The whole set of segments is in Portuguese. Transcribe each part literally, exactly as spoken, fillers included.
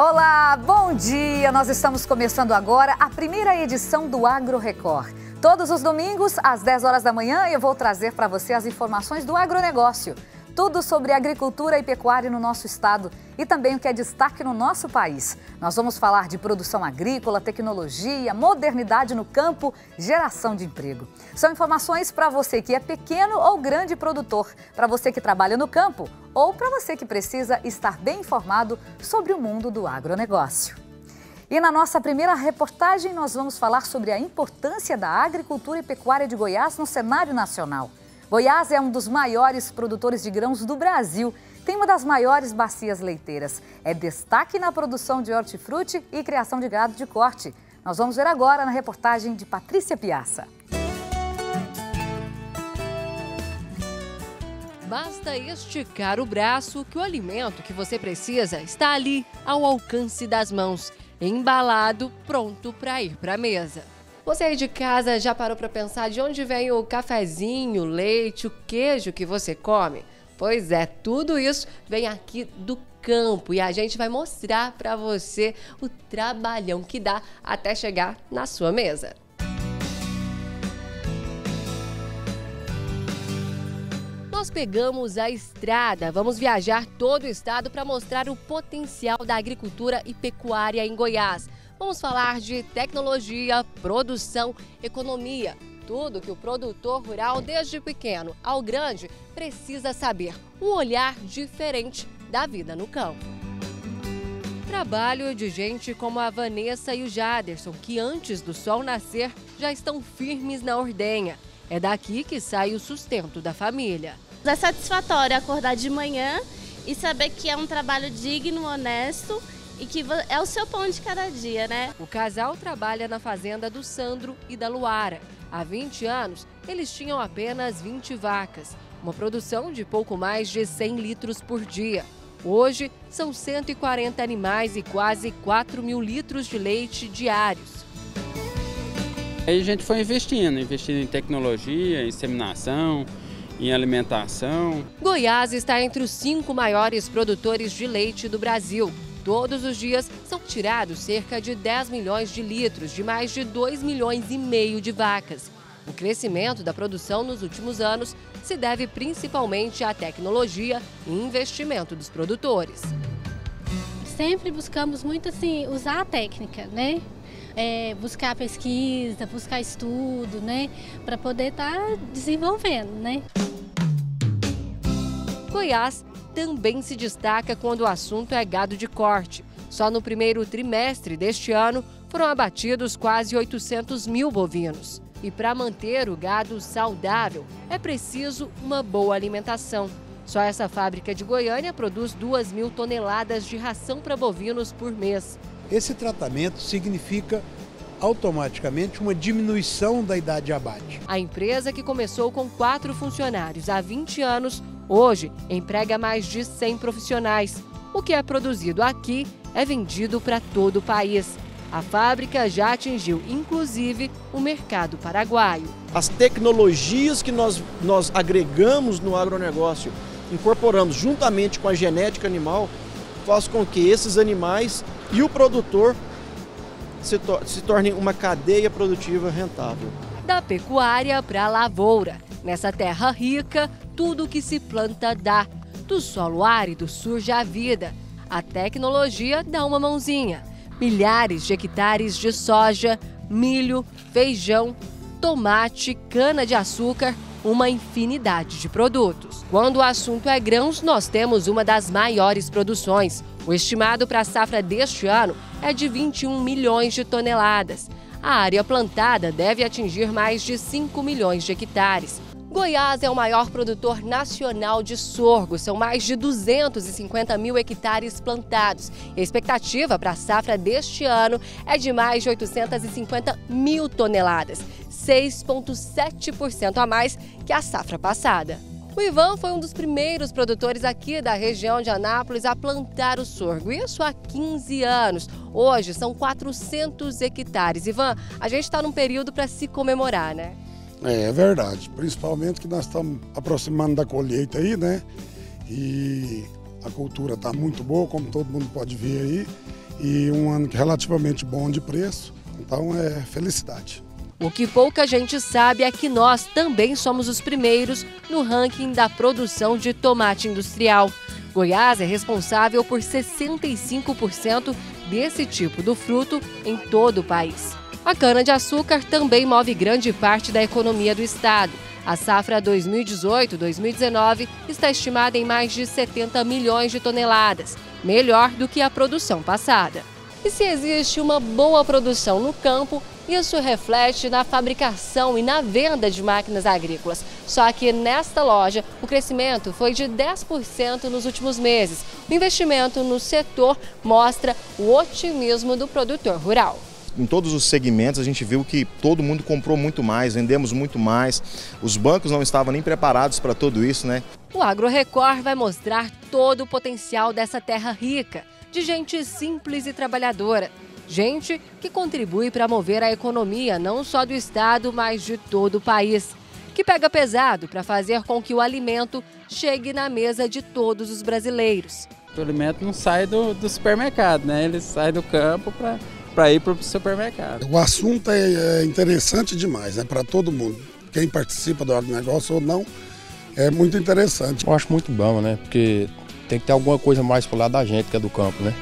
Olá, bom dia! Nós estamos começando agora a primeira edição do Agro Record. Todos os domingos, às dez horas da manhã, eu vou trazer para você as informações do agronegócio. Tudo sobre agricultura e pecuária no nosso estado e também o que é destaque no nosso país. Nós vamos falar de produção agrícola, tecnologia, modernidade no campo, geração de emprego. São informações para você que é pequeno ou grande produtor, para você que trabalha no campo ou para você que precisa estar bem informado sobre o mundo do agronegócio. E na nossa primeira reportagem nós vamos falar sobre a importância da agricultura e pecuária de Goiás no cenário nacional. Goiás é um dos maiores produtores de grãos do Brasil, tem uma das maiores bacias leiteiras. É destaque na produção de hortifruti e criação de gado de corte. Nós vamos ver agora na reportagem de Patrícia Piazza. Basta esticar o braço que o alimento que você precisa está ali, ao alcance das mãos, embalado, pronto para ir para a mesa. Você aí de casa já parou para pensar de onde vem o cafezinho, o leite, o queijo que você come? Pois é, tudo isso vem aqui do campo e a gente vai mostrar para você o trabalhão que dá até chegar na sua mesa. Nós pegamos a estrada, vamos viajar todo o estado para mostrar o potencial da agricultura e pecuária em Goiás. Vamos falar de tecnologia, produção, economia, tudo que o produtor rural, desde pequeno ao grande, precisa saber. Um olhar diferente da vida no campo. Trabalho de gente como a Vanessa e o Jaderson, que antes do sol nascer já estão firmes na ordenha. É daqui que sai o sustento da família. É satisfatório acordar de manhã e saber que é um trabalho digno, honesto e que é o seu pão de cada dia, né? O casal trabalha na fazenda do Sandro e da Luara. Há vinte anos, eles tinham apenas vinte vacas, uma produção de pouco mais de cem litros por dia. Hoje, são cento e quarenta animais e quase quatro mil litros de leite diários. Aí a gente foi investindo, investindo em tecnologia, em inseminação, em alimentação. Goiás está entre os cinco maiores produtores de leite do Brasil. Todos os dias são tirados cerca de dez milhões de litros de mais de dois milhões e meio de vacas. O crescimento da produção nos últimos anos se deve principalmente à tecnologia e investimento dos produtores. Sempre buscamos muito assim, usar a técnica, né? É, buscar pesquisa, buscar estudo, né? Para poder estar desenvolvendo, né? Goiás também se destaca quando o assunto é gado de corte. Só no primeiro trimestre deste ano foram abatidos quase oitocentos mil bovinos. E para manter o gado saudável é preciso uma boa alimentação. Só essa fábrica de Goiânia produz duas mil toneladas de ração para bovinos por mês. Esse tratamento significa automaticamente uma diminuição da idade de abate. A empresa, que começou com quatro funcionários há vinte anos, hoje emprega mais de cem profissionais. O que é produzido aqui é vendido para todo o país. A fábrica já atingiu, inclusive, o mercado paraguaio. As tecnologias que nós, nós agregamos no agronegócio, incorporamos juntamente com a genética animal, faz com que esses animais e o produtor se, to- se tornem uma cadeia produtiva rentável. Da pecuária para a lavoura. Nessa terra rica, tudo que se planta dá. Do solo árido surge a vida. A tecnologia dá uma mãozinha. Milhares de hectares de soja, milho, feijão, tomate, cana-de-açúcar, uma infinidade de produtos. Quando o assunto é grãos, nós temos uma das maiores produções. O estimado para a safra deste ano é de vinte e um milhões de toneladas. A área plantada deve atingir mais de cinco milhões de hectares. Goiás é o maior produtor nacional de sorgo. São mais de duzentos e cinquenta mil hectares plantados. E a expectativa para a safra deste ano é de mais de oitocentos e cinquenta mil toneladas, seis vírgula sete por cento a mais que a safra passada. O Ivan foi um dos primeiros produtores aqui da região de Anápolis a plantar o sorgo, isso há quinze anos. Hoje são quatrocentos hectares. Ivan, a gente está num período para se comemorar, né? É, é verdade, principalmente que nós estamos aproximando da colheita aí, né? E a cultura está muito boa, como todo mundo pode ver aí. e um ano relativamente bom de preço, então é felicidade. O que pouca gente sabe é que nós também somos os primeiros no ranking da produção de tomate industrial. Goiás é responsável por sessenta e cinco por cento desse tipo do fruto em todo o país. A cana-de-açúcar também move grande parte da economia do estado. A safra dois mil e dezoito dois mil e dezenove está estimada em mais de setenta milhões de toneladas, melhor do que a produção passada. E se existe uma boa produção no campo, isso reflete na fabricação e na venda de máquinas agrícolas. Só que nesta loja, o crescimento foi de dez por cento nos últimos meses. O investimento no setor mostra o otimismo do produtor rural. Em todos os segmentos a gente viu que todo mundo comprou muito mais, vendemos muito mais. Os bancos não estavam nem preparados para tudo isso, né? O Agro Record vai mostrar todo o potencial dessa terra rica, de gente simples e trabalhadora. Gente que contribui para mover a economia não só do estado, mas de todo o país. Que pega pesado para fazer com que o alimento chegue na mesa de todos os brasileiros. O alimento não sai do, do supermercado, né? Ele sai do campo para... para ir para o supermercado. O assunto é interessante demais, é para todo mundo. Quem participa do agronegócio ou não, é muito interessante. Eu acho muito bom, né? Porque tem que ter alguma coisa mais para o lado da gente, que é do campo, né?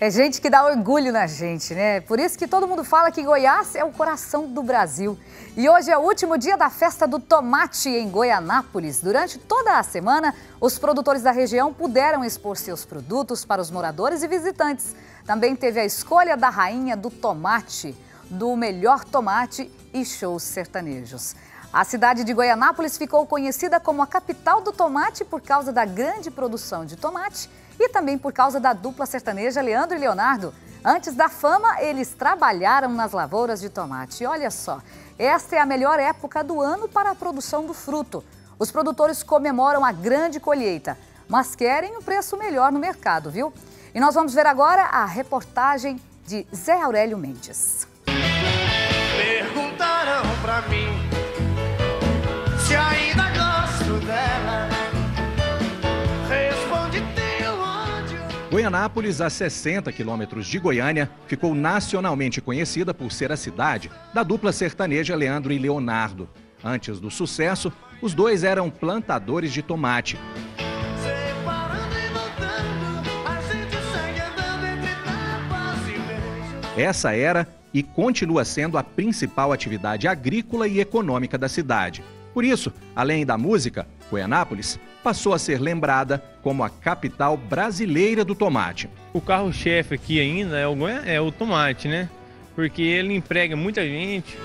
É gente que dá orgulho na gente, né? Por isso que todo mundo fala que Goiás é o coração do Brasil. E hoje é o último dia da festa do tomate em Goianápolis. Durante toda a semana, os produtores da região puderam expor seus produtos para os moradores e visitantes. Também teve a escolha da rainha do tomate, do melhor tomate e shows sertanejos. A cidade de Goianápolis ficou conhecida como a capital do tomate por causa da grande produção de tomate e também por causa da dupla sertaneja Leandro e Leonardo. Antes da fama, eles trabalharam nas lavouras de tomate. E olha só, esta é a melhor época do ano para a produção do fruto. Os produtores comemoram a grande colheita, mas querem um preço melhor no mercado, viu? E nós vamos ver agora a reportagem de Zé Aurélio Mendes. Perguntaram pra mim se ainda gosto dela. Responde teu ódio. Goianápolis, a sessenta quilômetros de Goiânia, ficou nacionalmente conhecida por ser a cidade da dupla sertaneja Leandro e Leonardo. Antes do sucesso, os dois eram plantadores de tomate. Essa era e continua sendo a principal atividade agrícola e econômica da cidade. Por isso, além da música, Goianápolis passou a ser lembrada como a capital brasileira do tomate. O carro-chefe aqui ainda é o, é o tomate, né? Porque ele emprega muita gente.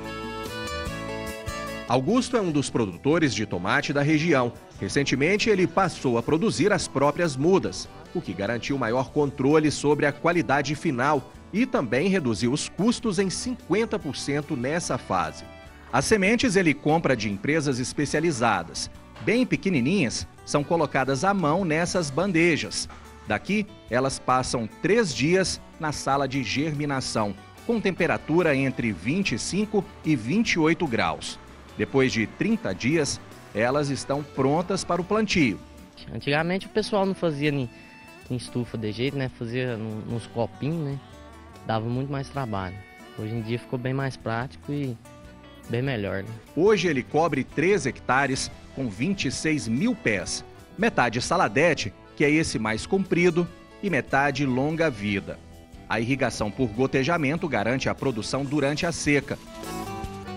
Augusto é um dos produtores de tomate da região. Recentemente, ele passou a produzir as próprias mudas, o que garantiu maior controle sobre a qualidade final e também reduziu os custos em cinquenta por cento nessa fase. As sementes ele compra de empresas especializadas. Bem pequenininhas, são colocadas à mão nessas bandejas. Daqui, elas passam três dias na sala de germinação, com temperatura entre vinte e cinco e vinte e oito graus. Depois de trinta dias, elas estão prontas para o plantio. Antigamente o pessoal não fazia em estufa de jeito, né? Fazia nos copinhos, né? Dava muito mais trabalho. Hoje em dia ficou bem mais prático e bem melhor, né? Hoje ele cobre três hectares com vinte e seis mil pés. Metade saladete, que é esse mais comprido, e metade longa vida. A irrigação por gotejamento garante a produção durante a seca.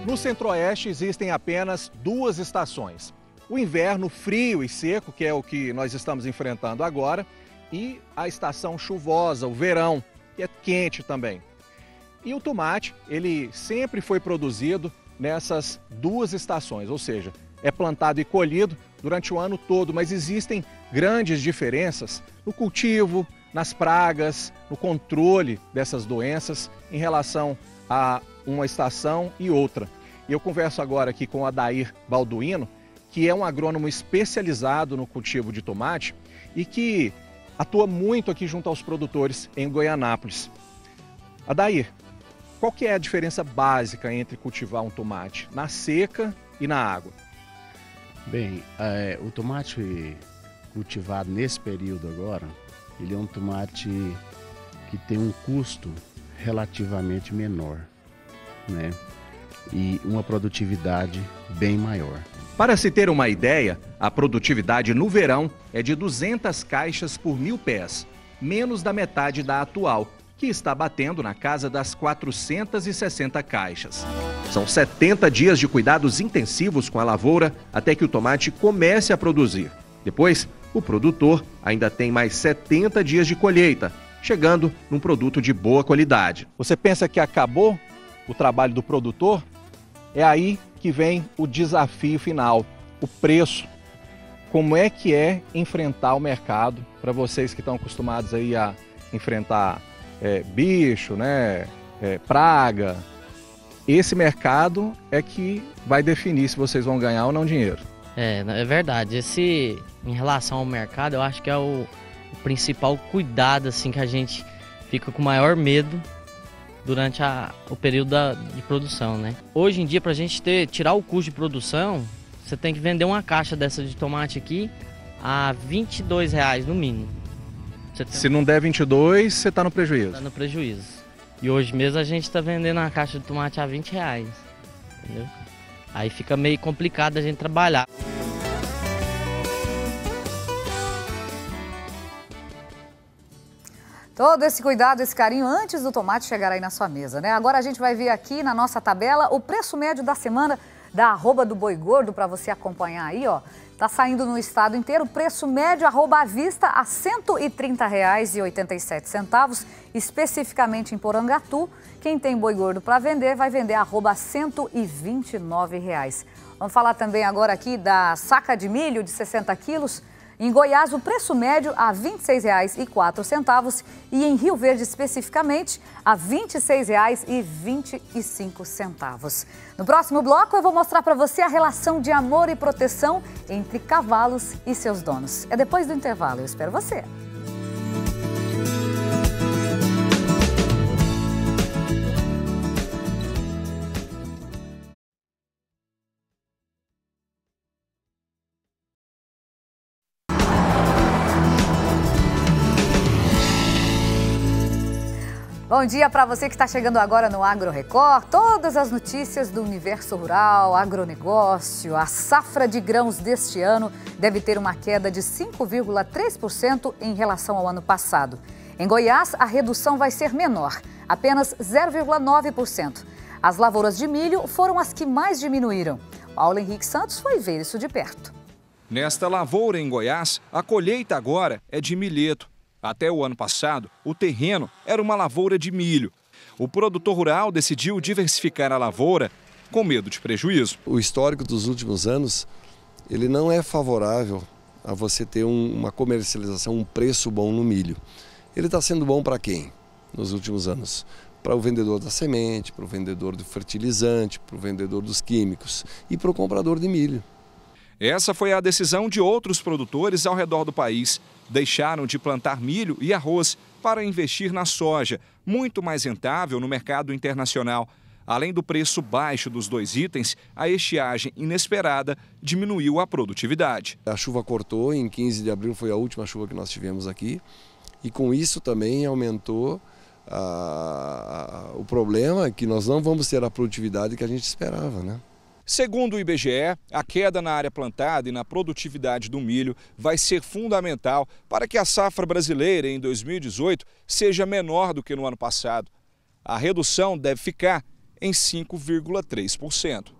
No Centro-Oeste existem apenas duas estações. O inverno frio e seco, que é o que nós estamos enfrentando agora, e a estação chuvosa, o verão, que é quente também. E o tomate, ele sempre foi produzido nessas duas estações, ou seja, é plantado e colhido durante o ano todo, mas existem grandes diferenças no cultivo, nas pragas, no controle dessas doenças em relação a uma estação e outra. E eu converso agora aqui com o Adair Balduino, que é um agrônomo especializado no cultivo de tomate e que atua muito aqui junto aos produtores em Goianápolis. Adair, qual que é a diferença básica entre cultivar um tomate na seca e na água? Bem, é, o tomate cultivado nesse período agora, ele é um tomate que tem um custo relativamente menor, né? E uma produtividade bem maior. Para se ter uma ideia, a produtividade no verão é de duzentas caixas por mil pés, menos da metade da atual, que está batendo na casa das quatrocentas e sessenta caixas. São setenta dias de cuidados intensivos com a lavoura até que o tomate comece a produzir. Depois, o produtor ainda tem mais setenta dias de colheita, chegando num produto de boa qualidade. Você pensa que acabou o trabalho do produtor? É aí que vem o desafio final, o preço. Como é que é enfrentar o mercado? Para vocês que estão acostumados aí a enfrentar É, bicho, né, é, praga, esse mercado é que vai definir se vocês vão ganhar ou não dinheiro. É, é verdade. Esse, em relação ao mercado, eu acho que é o, o principal cuidado, assim, que a gente fica com maior medo durante a, o período da, de produção, né? Hoje em dia, para a gente ter, tirar o custo de produção, você tem que vender uma caixa dessa de tomate aqui a vinte e dois reais no mínimo. Tem... Se não der vinte e dois, você está no prejuízo. Está no prejuízo. E hoje mesmo a gente está vendendo a caixa de tomate a vinte reais. Entendeu? Aí fica meio complicado a gente trabalhar. Todo esse cuidado, esse carinho antes do tomate chegar aí na sua mesa, né? Agora a gente vai ver aqui na nossa tabela o preço médio da semana da arroba do boi gordo para você acompanhar aí, ó. Está saindo no estado inteiro, preço médio, arroba à vista, a cento e trinta reais e oitenta e sete centavos, especificamente em Porangatu. Quem tem boi gordo para vender, vai vender arroba a cento e vinte e nove reais. Vamos falar também agora aqui da saca de milho de sessenta quilos. Em Goiás, o preço médio a vinte e seis reais e quatro centavos e em Rio Verde, especificamente, a vinte e seis reais e vinte e cinco centavos. No próximo bloco, eu vou mostrar para você a relação de amor e proteção entre cavalos e seus donos. É depois do intervalo, eu espero você. Bom dia para você que está chegando agora no Agro Record. Todas as notícias do universo rural, agronegócio. A safra de grãos deste ano deve ter uma queda de cinco vírgula três por cento em relação ao ano passado. Em Goiás, a redução vai ser menor, apenas zero vírgula nove por cento. As lavouras de milho foram as que mais diminuíram. Paulo Henrique Santos foi ver isso de perto. Nesta lavoura em Goiás, a colheita agora é de milheto. Até o ano passado, o terreno era uma lavoura de milho. O produtor rural decidiu diversificar a lavoura com medo de prejuízo. O histórico dos últimos anos, ele não é favorável a você ter um, uma comercialização, um preço bom no milho. Ele está sendo bom para quem nos últimos anos? Para o vendedor da semente, para o vendedor do fertilizante, para o vendedor dos químicos e para o comprador de milho. Essa foi a decisão de outros produtores ao redor do país. Deixaram de plantar milho e arroz para investir na soja, muito mais rentável no mercado internacional. Além do preço baixo dos dois itens, a estiagem inesperada diminuiu a produtividade. A chuva cortou, em quinze de abril foi a última chuva que nós tivemos aqui. E com isso também aumentou a... o problema que nós não vamos ter a produtividade que a gente esperava, né? Segundo o I B G E, a queda na área plantada e na produtividade do milho vai ser fundamental para que a safra brasileira em dois mil e dezoito seja menor do que no ano passado. A redução deve ficar em cinco vírgula três por cento.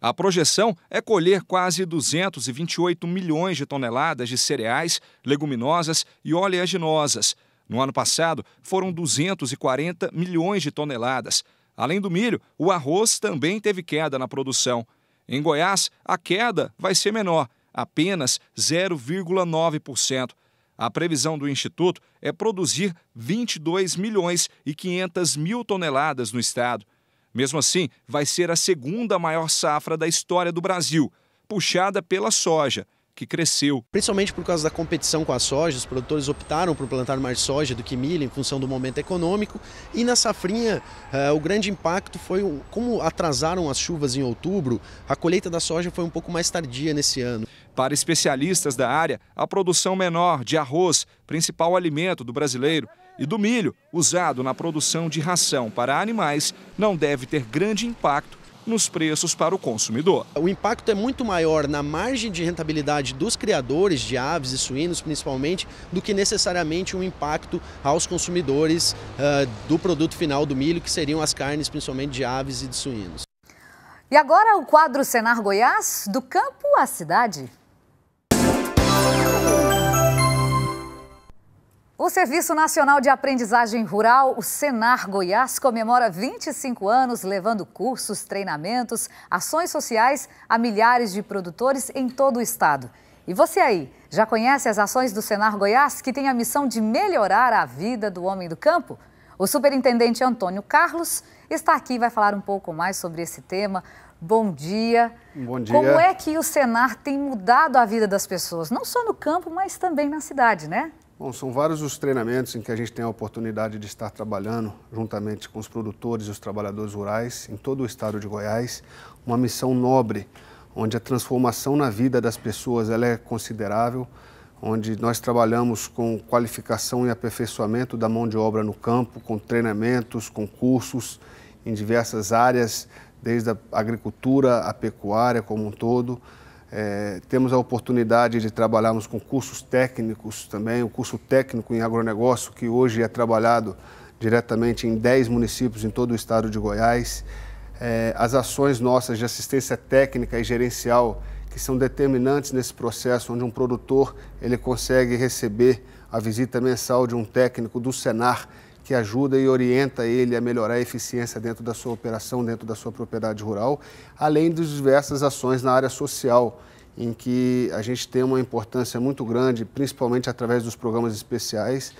A projeção é colher quase duzentos e vinte e oito milhões de toneladas de cereais, leguminosas e oleaginosas. No ano passado, foram duzentos e quarenta milhões de toneladas. Além do milho, o arroz também teve queda na produção. Em Goiás, a queda vai ser menor, apenas zero vírgula nove por cento. A previsão do Instituto é produzir vinte e dois milhões e quinhentas mil toneladas no estado. Mesmo assim, vai ser a segunda maior safra da história do Brasil, puxada pela soja, que cresceu. Principalmente por causa da competição com a soja, os produtores optaram por plantar mais soja do que milho em função do momento econômico. E na safrinha, uh, o grande impacto foi o, como atrasaram as chuvas em outubro, a colheita da soja foi um pouco mais tardia nesse ano. Para especialistas da área, a produção menor de arroz, principal alimento do brasileiro, e do milho, usado na produção de ração para animais, não deve ter grande impacto nos preços para o consumidor. O impacto é muito maior na margem de rentabilidade dos criadores de aves e suínos, principalmente, do que necessariamente um impacto aos consumidores uh, do produto final do milho, que seriam as carnes, principalmente de aves e de suínos. E agora o quadro Senar Goiás, do campo à cidade. O Serviço Nacional de Aprendizagem Rural, o SENAR Goiás, comemora vinte e cinco anos, levando cursos, treinamentos, ações sociais a milhares de produtores em todo o estado. E você aí, já conhece as ações do SENAR Goiás, que tem a missão de melhorar a vida do homem do campo? O superintendente Antônio Carlos está aqui e vai falar um pouco mais sobre esse tema. Bom dia. Bom dia. Como é que o SENAR tem mudado a vida das pessoas, não só no campo, mas também na cidade, né? Bom, são vários os treinamentos em que a gente tem a oportunidade de estar trabalhando juntamente com os produtores e os trabalhadores rurais em todo o estado de Goiás. Uma missão nobre, onde a transformação na vida das pessoas ela é considerável, onde nós trabalhamos com qualificação e aperfeiçoamento da mão de obra no campo, com treinamentos, com cursos em diversas áreas, desde a agricultura, a pecuária como um todo. É, temos a oportunidade de trabalharmos com cursos técnicos também, o curso técnico em agronegócio, que hoje é trabalhado diretamente em dez municípios em todo o estado de Goiás. É, as ações nossas de assistência técnica e gerencial, que são determinantes nesse processo, onde um produtor ele consegue receber a visita mensal de um técnico do SENAR, que ajuda e orienta ele a melhorar a eficiência dentro da sua operação, dentro da sua propriedade rural, além das diversas ações na área social, em que a gente tem uma importância muito grande, principalmente através dos programas especiais,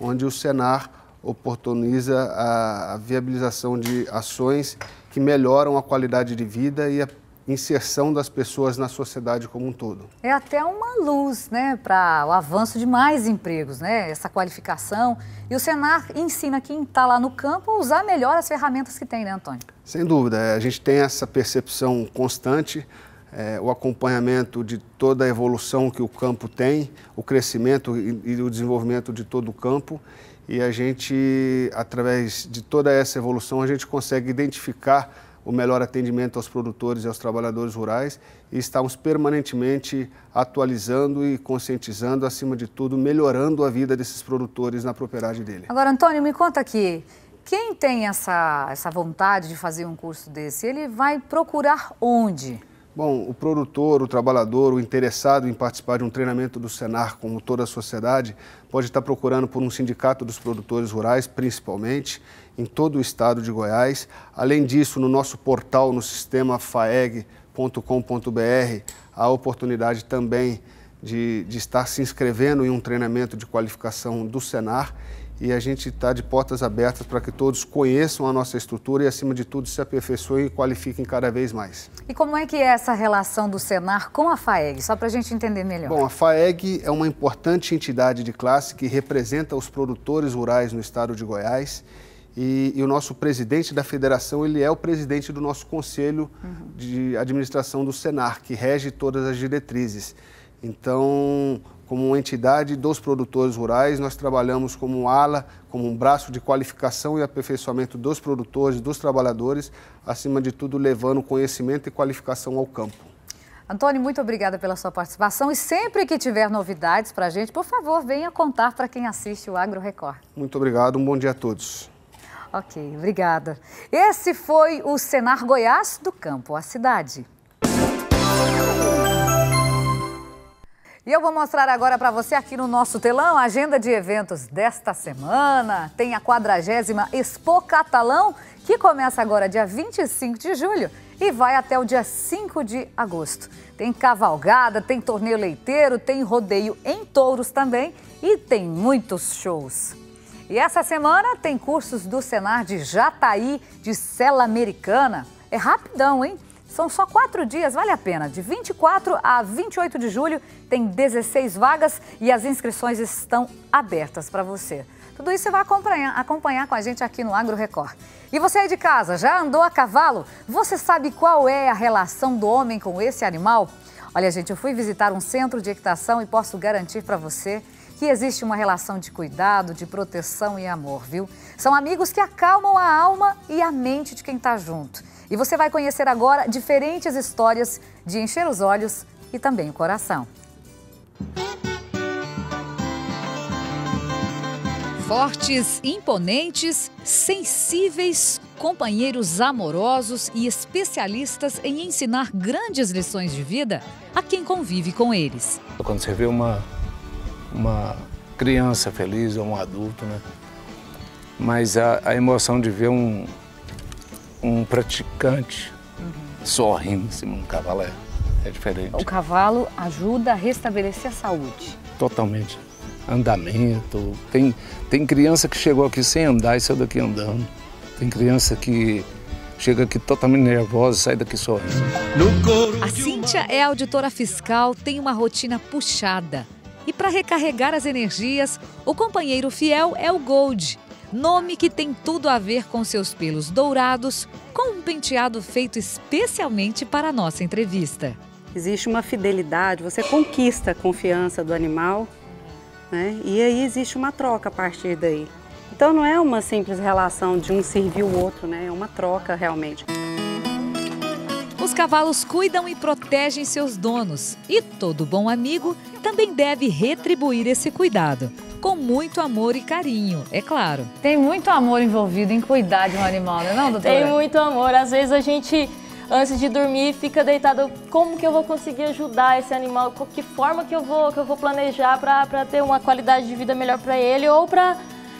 onde o SENAR oportuniza a viabilização de ações que melhoram a qualidade de vida e a inserção das pessoas na sociedade como um todo. É até uma luz, né, para o avanço de mais empregos, né, essa qualificação. E o SENAR ensina quem está lá no campo a usar melhor as ferramentas que tem, né, Antônio? Sem dúvida, a gente tem essa percepção constante, é, o acompanhamento de toda a evolução que o campo tem, o crescimento e, e o desenvolvimento de todo o campo. E a gente, através de toda essa evolução, a gente consegue identificar o melhor atendimento aos produtores e aos trabalhadores rurais, e estamos permanentemente atualizando e conscientizando, acima de tudo, melhorando a vida desses produtores na propriedade dele. Agora, Antônio, me conta aqui, quem tem essa, essa vontade de fazer um curso desse, ele vai procurar onde? Bom, o produtor, o trabalhador, o interessado em participar de um treinamento do SENAR, como toda a sociedade, pode estar procurando por um sindicato dos produtores rurais, principalmente, em todo o estado de Goiás. Além disso, no nosso portal, no sistema faeg ponto com ponto br, há a oportunidade também de, de estar se inscrevendo em um treinamento de qualificação do SENAR. E a gente está de portas abertas para que todos conheçam a nossa estrutura e, acima de tudo, se aperfeiçoem e qualifiquem cada vez mais. E como é que é essa relação do SENAR com a FAEG? Só para a gente entender melhor. Bom, a FAEG é uma importante entidade de classe que representa os produtores rurais no estado de Goiás. E, e o nosso presidente da federação, ele é o presidente do nosso conselho uhum. de administração do SENAR, que rege todas as diretrizes. Então, como uma entidade dos produtores rurais, nós trabalhamos como um ala, como um braço de qualificação e aperfeiçoamento dos produtores, dos trabalhadores, acima de tudo levando conhecimento e qualificação ao campo. Antônio, muito obrigada pela sua participação e sempre que tiver novidades para a gente, por favor, venha contar para quem assiste o Agro Record. Muito obrigado, um bom dia a todos. Ok, obrigada. Esse foi o SENAR Goiás, do campo à cidade. E eu vou mostrar agora para você aqui no nosso telão a agenda de eventos desta semana. Tem a quadragésima Expo Catalão, que começa agora dia vinte e cinco de julho e vai até o dia cinco de agosto. Tem cavalgada, tem torneio leiteiro, tem rodeio em touros também e tem muitos shows. E essa semana tem cursos do SENAR de Jataí, de Sela Americana. É rapidão, hein? São só quatro dias, vale a pena. De vinte e quatro a vinte e oito de julho tem dezesseis vagas e as inscrições estão abertas para você. Tudo isso você vai acompanhar, acompanhar com a gente aqui no Agro Record. E você aí de casa, já andou a cavalo? Você sabe qual é a relação do homem com esse animal? Olha, gente, eu fui visitar um centro de equitação e posso garantir para você aqui existe uma relação de cuidado, de proteção e amor, viu? São amigos que acalmam a alma e a mente de quem está junto. E você vai conhecer agora diferentes histórias de encher os olhos e também o coração. Fortes, imponentes, sensíveis, companheiros amorosos e especialistas em ensinar grandes lições de vida a quem convive com eles. Quando você vê uma, uma criança feliz ou um adulto, né? Mas a, a emoção de ver um, um praticante uhum. sorrindo em cima de um cavalo é, é diferente. O cavalo ajuda a restabelecer a saúde? Totalmente. Andamento, tem, tem criança que chegou aqui sem andar e saiu daqui andando. Tem criança que chega aqui totalmente nervosa e sai daqui sorrindo. A Cíntia é auditora fiscal, tem uma rotina puxada. E para recarregar as energias, o companheiro fiel é o Gold, nome que tem tudo a ver com seus pelos dourados, com um penteado feito especialmente para a nossa entrevista. Existe uma fidelidade, você conquista a confiança do animal, né? E aí existe uma troca a partir daí. Então não é uma simples relação de um servir o outro, né? É uma troca realmente. Os cavalos cuidam e protegem seus donos. E todo bom amigo também deve retribuir esse cuidado. Com muito amor e carinho, é claro. Tem muito amor envolvido em cuidar de um animal, não é não, doutora? Tem muito amor. Às vezes a gente, antes de dormir, fica deitado, como que eu vou conseguir ajudar esse animal? Que forma que eu vou, que eu vou planejar para ter uma qualidade de vida melhor para ele ou para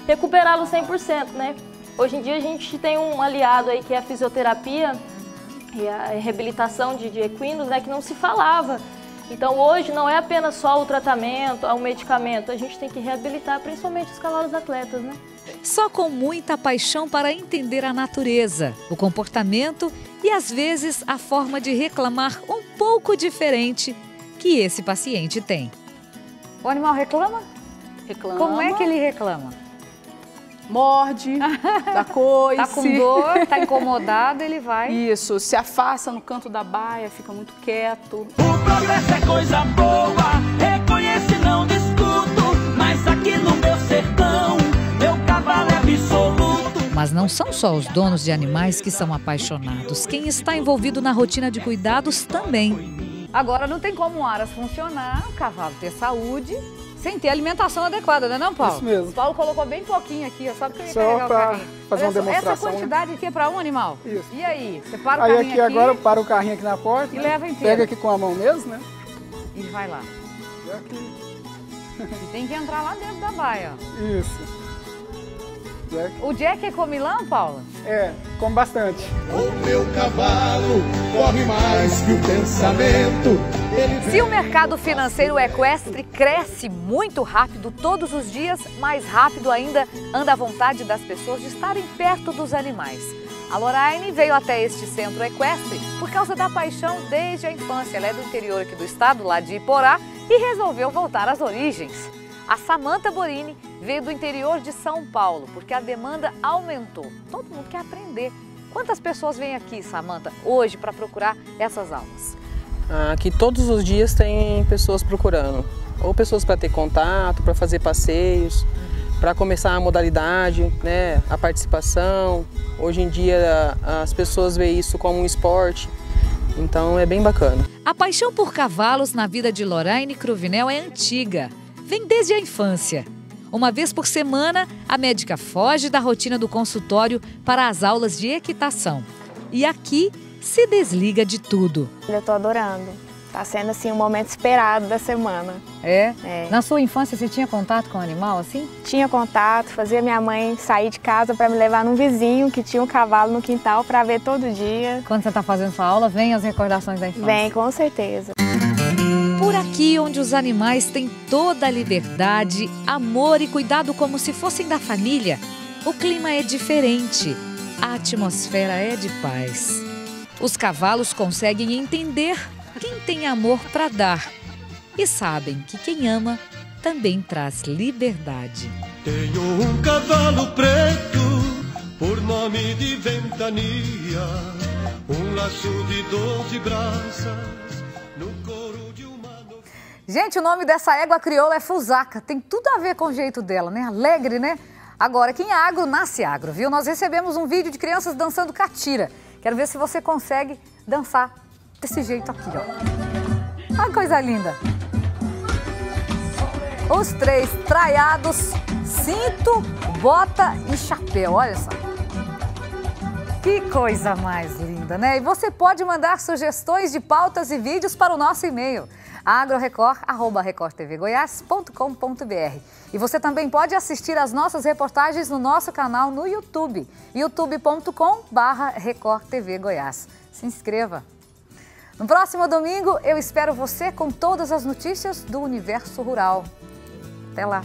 recuperá-lo cem por cento, né? Hoje em dia a gente tem um aliado aí que é a fisioterapia e a reabilitação de, de equinos, né, que não se falava. Então hoje não é apenas só o tratamento, o medicamento, a gente tem que reabilitar principalmente os cavalos atletas, né? Só com muita paixão para entender a natureza, o comportamento e, às vezes, a forma de reclamar um pouco diferente que esse paciente tem. O animal reclama? Reclama. Como é que ele reclama? Morde, dá coice. Tá com dor, tá incomodado, ele vai... Isso, se afasta no canto da baia, fica muito quieto. O progresso é coisa boa, reconhece, não discuto, mas aqui no meu sertão, meu cavalo é absoluto. Mas não são só os donos de animais que são apaixonados. Quem está envolvido na rotina de cuidados também. Agora não tem como o Aras funcionar, o cavalo ter saúde, sem ter alimentação adequada, não é não, Paulo? Isso mesmo. O Paulo colocou bem pouquinho aqui, ó, só porque eu ia carregar o carrinho. Só para fazer uma demonstração. Essa quantidade aqui é para um animal? Isso. E aí? Você para o carrinho aqui? Aí aqui agora eu paro o carrinho aqui na porta. E né? leva inteiro. Pega aqui com a mão mesmo, né? E vai lá. E aqui. E tem que entrar lá dentro da baia, ó. Isso. Jack. O Jack é comilão, Paula? É, come bastante. O meu cavalo corre mais que o pensamento. Ele... Se o mercado financeiro equestre cresce muito rápido todos os dias, mais rápido ainda anda a vontade das pessoas de estarem perto dos animais. A Lorraine veio até este centro equestre por causa da paixão desde a infância. Ela é do interior aqui do estado, lá de Iporá, e resolveu voltar às origens. A Samantha Borini veio do interior de São Paulo, porque a demanda aumentou. Todo mundo quer aprender. Quantas pessoas vêm aqui, Samantha, hoje para procurar essas aulas? Aqui todos os dias tem pessoas procurando. Ou pessoas para ter contato, para fazer passeios, para começar a modalidade, né, a participação. Hoje em dia as pessoas veem isso como um esporte. Então é bem bacana. A paixão por cavalos na vida de Lorraine Cruvinel é antiga. Vem desde a infância. Uma vez por semana, a médica foge da rotina do consultório para as aulas de equitação. E aqui se desliga de tudo. Eu tô adorando. Tá sendo assim um momento esperado da semana. É? É. Na sua infância você tinha contato com o animal assim? Tinha contato, fazia minha mãe sair de casa para me levar num vizinho que tinha um cavalo no quintal para ver todo dia. Quando você tá fazendo sua aula, vem as recordações da infância? Vem, com certeza. Por aqui, onde os animais têm toda a liberdade, amor e cuidado como se fossem da família, o clima é diferente, a atmosfera é de paz. Os cavalos conseguem entender quem tem amor para dar e sabem que quem ama também traz liberdade. Tenho um cavalo preto, por nome de Ventania, um laço de doze braças no couro de um... Gente, o nome dessa égua crioula é Fusaca. Tem tudo a ver com o jeito dela, né? Alegre, né? Agora, quem é agro, nasce agro, viu? Nós recebemos um vídeo de crianças dançando catira. Quero ver se você consegue dançar desse jeito aqui, ó. Olha que coisa linda. Os três traiados, cinto, bota e chapéu, olha só. Que coisa mais linda, né? E você pode mandar sugestões de pautas e vídeos para o nosso e-mail, agro record arroba record t v goiás ponto com ponto b r. E você também pode assistir as nossas reportagens no nosso canal no YouTube, youtube ponto com barra record t v goiás. Se inscreva. No próximo domingo, eu espero você com todas as notícias do universo rural. Até lá!